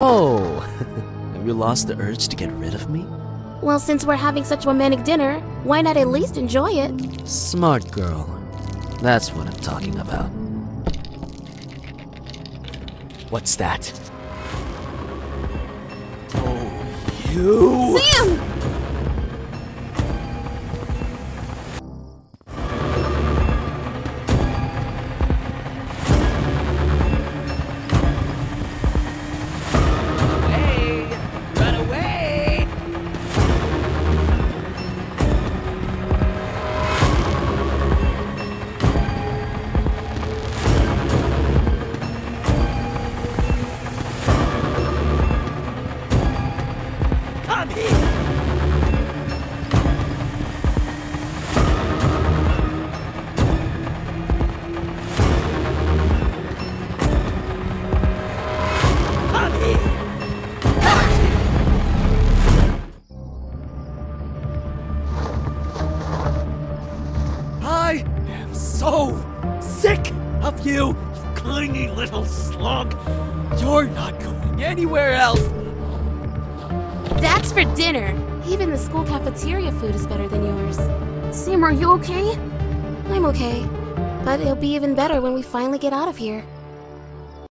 Oh, have you lost the urge to get rid of me? Well, since we're having such romantic dinner, why not at least enjoy it? Smart girl. That's what I'm talking about. What's that? Oh, you! Sam! You clingy little slug. You're not going anywhere else. That's for dinner. Even the school cafeteria food is better than yours. Sam, are you okay? I'm okay. But it'll be even better when we finally get out of here.